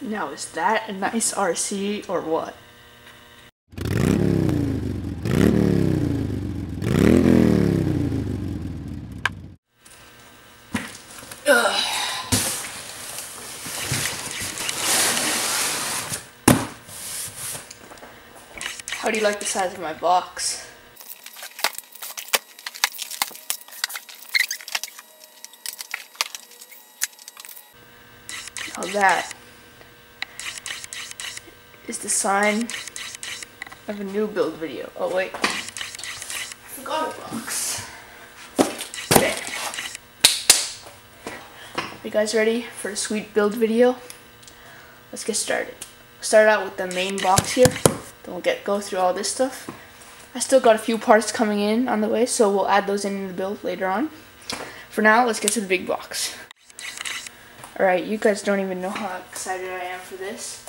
Now is that a nice RC or what? How do you like the size of my box? Now that is the sign of a new build video. Oh wait, I forgot a box. Okay. Are you guys ready for a sweet build video? Let's get started. We'll start out with the main box here. Then we'll go through all this stuff. I still got a few parts coming in on the way, so we'll add those in the build later on. For now, let's get to the big box. Alright, you guys don't even know how excited I am for this.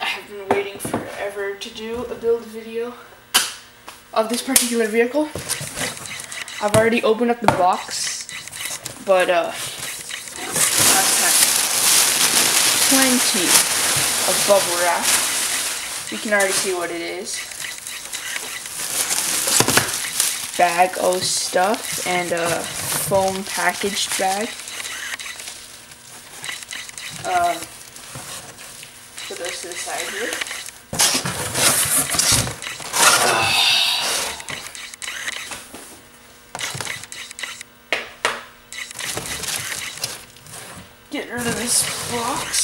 I have been waiting forever to do a build video of this particular vehicle. I've already opened up the box, but I've got plenty of bubble wrap. You can already see what it is. Bag of stuff and a foam packaged bag. Put those to the side here. Get rid of this box.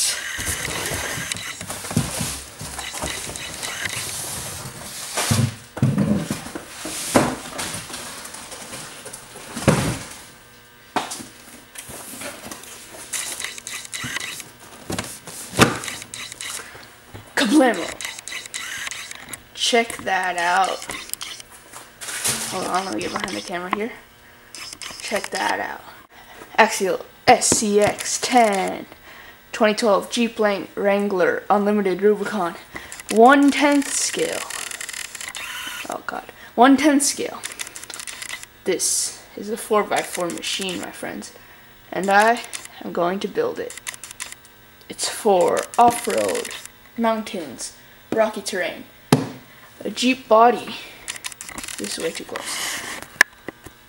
Check that out. Hold on, let me get behind the camera here. Check that out. Axial SCX10 2012 G-Plank Wrangler Unlimited Rubicon 1/10 scale. Oh god. 1/10 scale. This is a 4x4 machine, my friends. And I am going to build it. It's for off-road, mountains, rocky terrain, a Jeep body. This is way too close.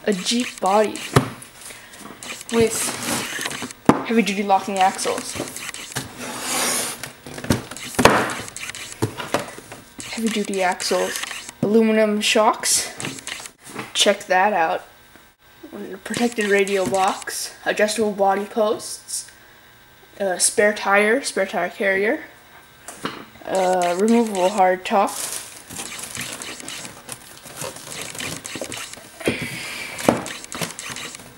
A Jeep body with heavy duty locking axles, heavy duty axles, aluminum shocks. Check that out. A protected radio box, adjustable body posts, a spare tire carrier, removable hard top,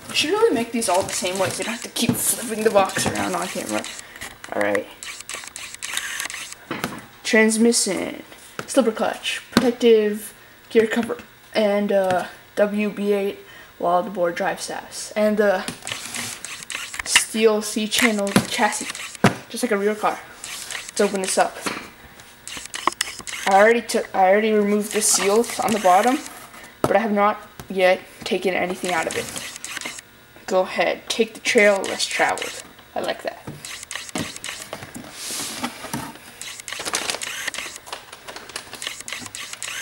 I should really make these all the same way so you don't have to keep flipping the box around on camera. Alright. Transmission, slipper clutch, protective gear cover, and WB8 wild boar drive shafts, and steel C-channel chassis, just like a real car. Let's open this up. I already removed the seals on the bottom, but I have not yet taken anything out of it. Go ahead, take the trail less traveled. I like that.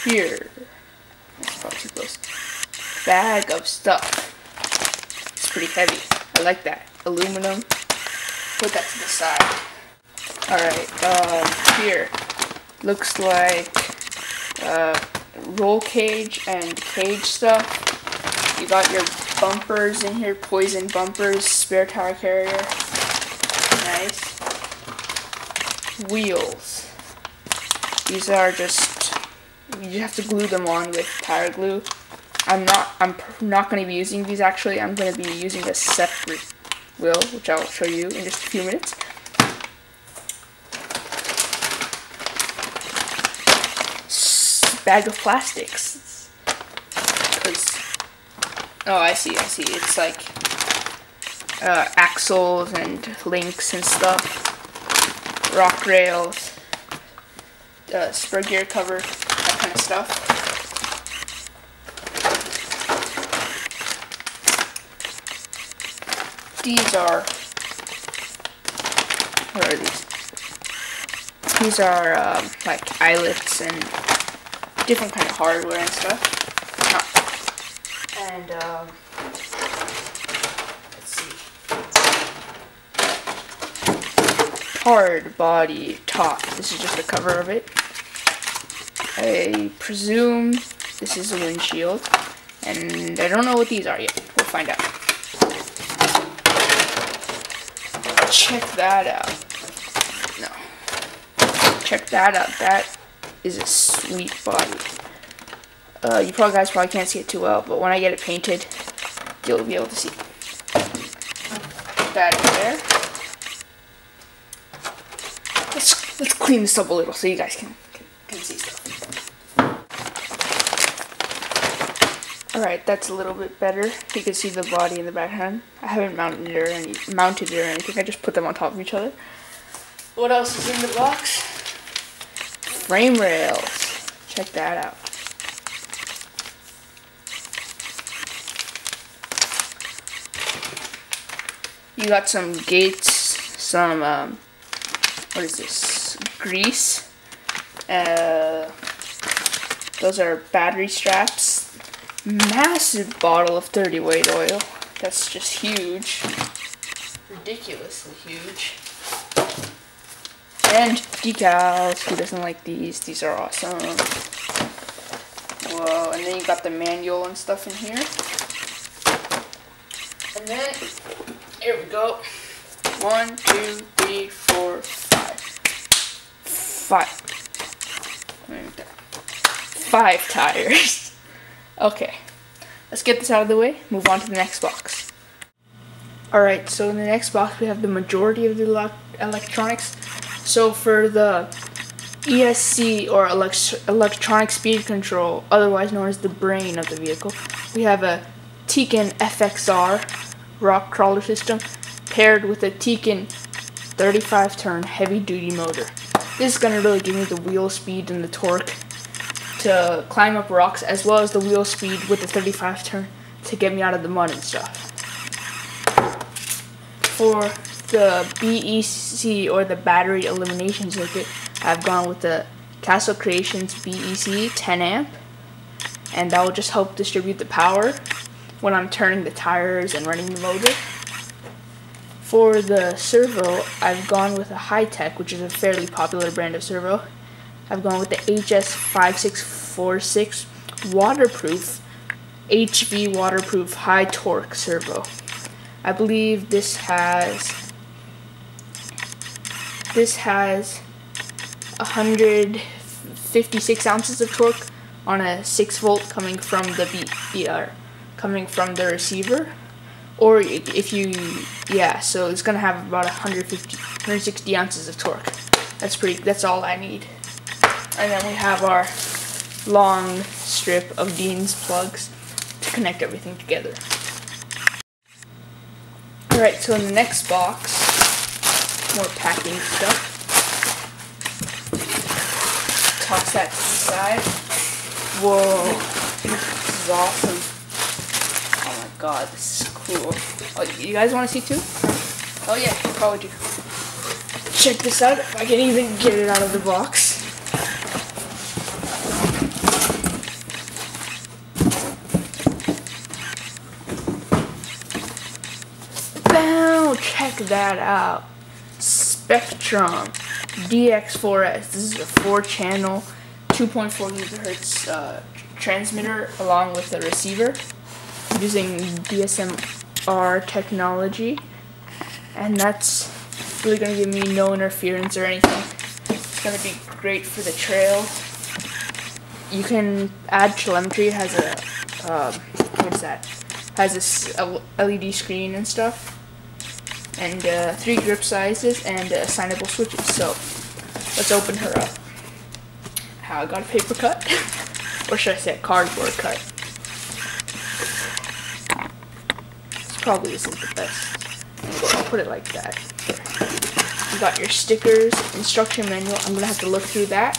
Here, that's probably too close. Bag of stuff. It's pretty heavy. I like that. Aluminum. Put that to the side. Alright, here. Looks like roll cage and cage stuff. You got your bumpers in here, poison bumpers, spare tire carrier. Nice. Wheels. These are just, you have to glue them on with tire glue. I'm not going to be using these actually. I'm going to be using a separate wheel, which I'll show you in just a few minutes. Bag of plastics. Oh, I see. It's like axles and links and stuff, rock rails, spur gear cover, that kind of stuff. These are What are these? These are like eyelets and different kind of hardware and stuff. And let's see. Hard body top. This is just the cover of it. I presume this is a windshield, and I don't know what these are yet. We'll find out. Check that out. No. Check that out. That is a sweet body. You guys probably can't see it too well, but when I get it painted, you'll be able to see. Put that in there. Let's clean this up a little so you guys can see stuff. Alright, that's a little bit better. You can see the body in the background. I haven't mounted it or anything. I just put them on top of each other. What else is in the box? Frame rails. Check that out. You got some gates, some, what is this? Grease. Those are battery straps. Massive bottle of 30 weight oil. That's just huge. Ridiculously huge. And decals. Who doesn't like these? These are awesome. Whoa, and then you got the manual and stuff in here. And then, here we go. 1, 2, 3, 4, 5. 5 tires. Okay, let's get this out of the way, move on to the next box. Alright, so in the next box we have the majority of the electronics. So for the ESC, or electronic speed control, otherwise known as the brain of the vehicle, we have a Tekin FXR rock crawler system paired with a Tekin 35-turn heavy-duty motor. This is going to really give me the wheel speed and the torque to climb up rocks, as well as the wheel speed with the 35 turn to get me out of the mud and stuff. For the BEC, or the battery elimination circuit, I've gone with the Castle Creations BEC 10 amp, and that will just help distribute the power when I'm turning the tires and running the motor. For the servo, I've gone with a Hitec, which is a fairly popular brand of servo. I've gone with the HS5646 waterproof, HV waterproof high torque servo. I believe this has 156 ounces of torque on a 6 volt coming from the receiver, or if you, yeah, so it's gonna have about 160 ounces of torque. That's all I need. And then we have our long strip of Dean's plugs to connect everything together. Alright, so in the next box, more packing stuff. Toss that to the side. Whoa, this is awesome. Oh my god, this is cool. Oh, you guys want to see too? Oh yeah, probably do. Check this out, if I can even get it out of the box. Check that out. Spektrum DX4S. This is a 4-channel, 2.4 GHz transmitter along with the receiver, using DSMR technology, and that's really going to give me no interference or anything. It's going to be great for the trail. You can add telemetry. It has a has a LED screen and stuff, and 3 grip sizes and assignable switches. So let's open her up. How I got a paper cut, or should I say a cardboard cut? This probably isn't the best. I'll put it like that. You got your stickers, instruction manual. I'm gonna have to look through that.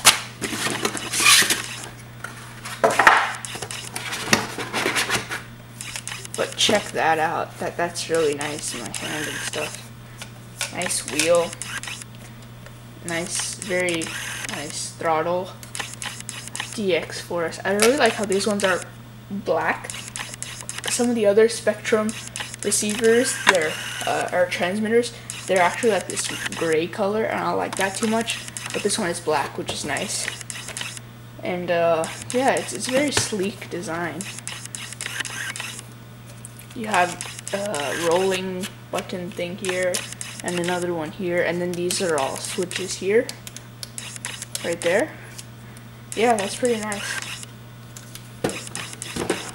But check that out. That's really nice in my hand and stuff. Nice wheel. nice, very nice throttle. DX4S. I really like how these ones are black. Some of the other Spektrum receivers, or transmitters, they're actually like this gray color, and I don't like that too much. But this one is black, which is nice. And yeah, it's a very sleek design. You have a rolling button thing here, and another one here, and then these are all switches here, right there. Yeah, that's pretty nice.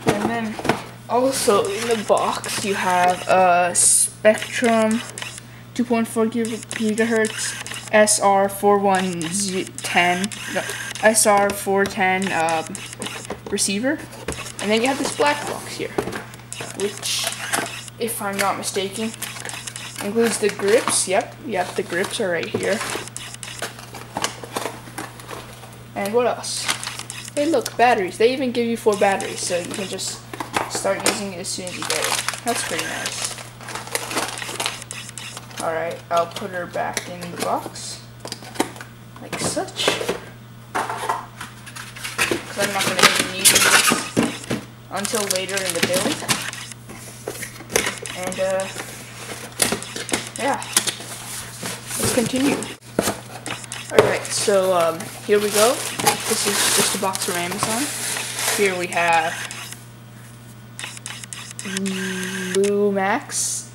And then also in the box you have a Spektrum 2.4 gigahertz SR410 receiver, and then you have this black box here, which, if I'm not mistaken, includes the grips. Yep, the grips are right here. And what else? Hey, look, batteries. They even give you 4 batteries, so you can just start using it as soon as you get it. That's pretty nice. Alright, I'll put her back in the box. Like such. Because I'm not going to be needing this until later in the build. And, yeah. Let's continue. Alright, so here we go. This is just a box from Amazon. Here we have Lumax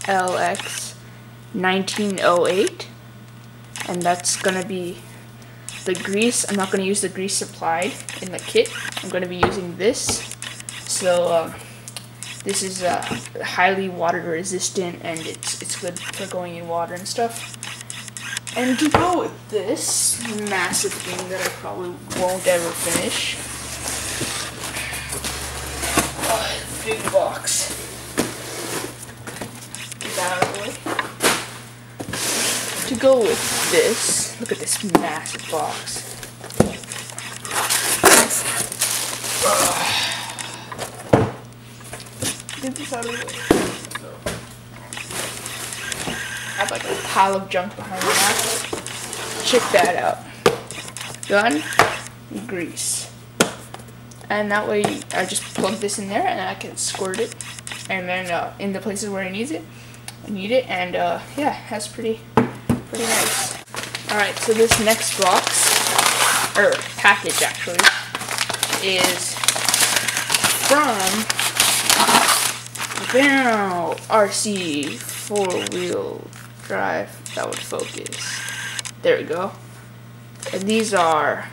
LX1908, and that's gonna be the grease. I'm not gonna use the grease supplied in the kit. I'm gonna be using this. So this is highly water resistant, and it's good for going in water and stuff. And to go with this massive thing that I probably won't ever finish. Oh, big box. Get that out of the way. To go with this, look at this massive box. Get this out of the way. I have like a pile of junk behind my back. Check that out. Gun, grease. And that way I just plug this in there and I can squirt it. And then in the places where I need it. And yeah, that's pretty nice. Alright, so this next box, or package actually, is from RC 4-wheel drive. That would focus. There we go. And these are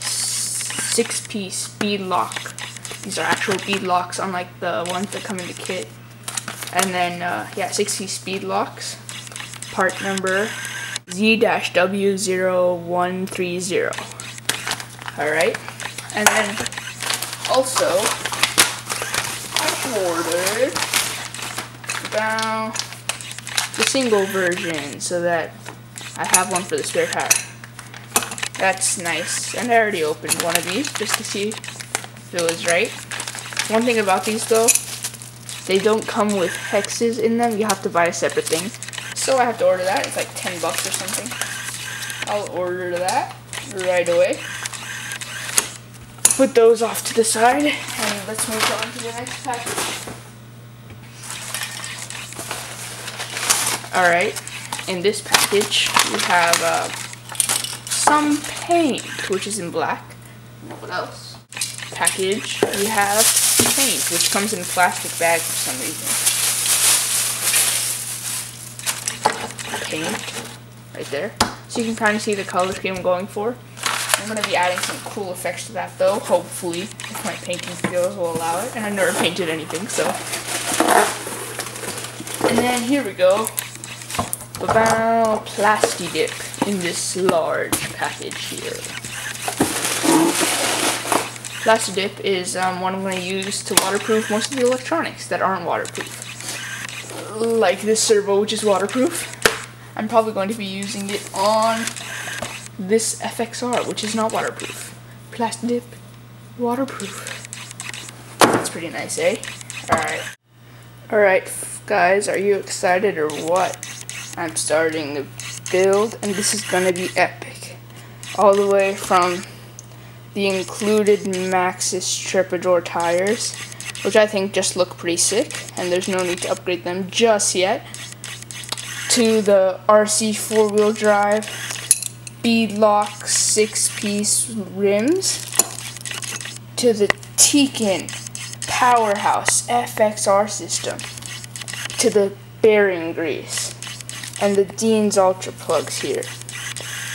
6-piece bead lock. These are actual bead locks, unlike the ones that come in the kit. And then, yeah, 6-piece bead locks. Part number Z-W0130. Alright. And then, also, I ordered down the single version so that I have one for the spare tire. That's nice. And I already opened one of these just to see if it was right. One thing about these though, they don't come with hexes in them. You have to buy a separate thing. So I have to order that. It's like $10 or something. I'll order that right away. Put those off to the side and let's move on to the next package. Alright, in this package we have some paint, which is in black. What else? Package, we have paint, which comes in a plastic bag for some reason. Paint, right there. So you can kind of see the color scheme I'm going for. I'm going to be adding some cool effects to that though, hopefully, if my painting skills will allow it. And I've never painted anything, so. And then here we go. Ba-bow, Plasti Dip in this large package here. Plasti Dip is what I'm going to use to waterproof most of the electronics that aren't waterproof. Like this servo, which is waterproof. I'm probably going to be using it on this FXR, which is not waterproof. Plasti Dip, waterproof. That's pretty nice, eh? Alright. Alright, guys, are you excited or what? I'm starting the build, and this is gonna be epic. All the way from the included Maxxis Trepador tires, which I think just look pretty sick, and there's no need to upgrade them just yet, to the RC four-wheel drive beadlock six-piece rims, to the Tekin powerhouse FXR system, to the bearing grease, and the Dean's Ultra plugs here,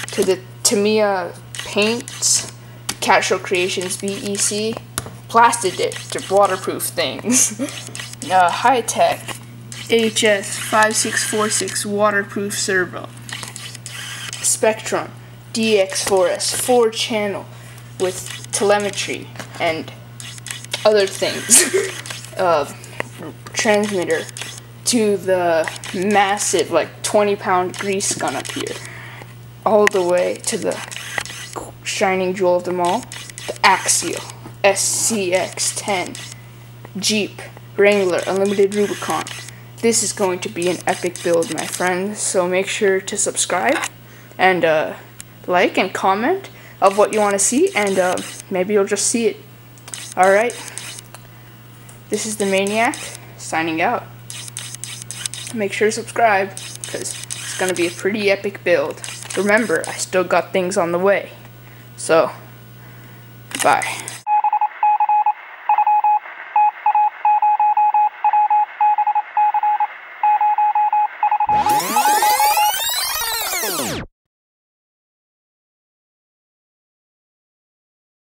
to the Tamiya paints, Castle Creations BEC, Plasti Dip to waterproof things, Hitec HS5646 waterproof servo, Spektrum DX4S 4-channel with telemetry and other things, transmitter, to the massive like 20-pound grease gun up here, all the way to the shining jewel of them all, the Axial SCX10, Jeep, Wrangler, Unlimited Rubicon. This is going to be an epic build, my friends, so make sure to subscribe and like and comment of what you want to see, and maybe you'll just see it. Alright, this is the Maniac, signing out. Make sure to subscribe, because it's going to be a pretty epic build. Remember, I still got things on the way, so bye.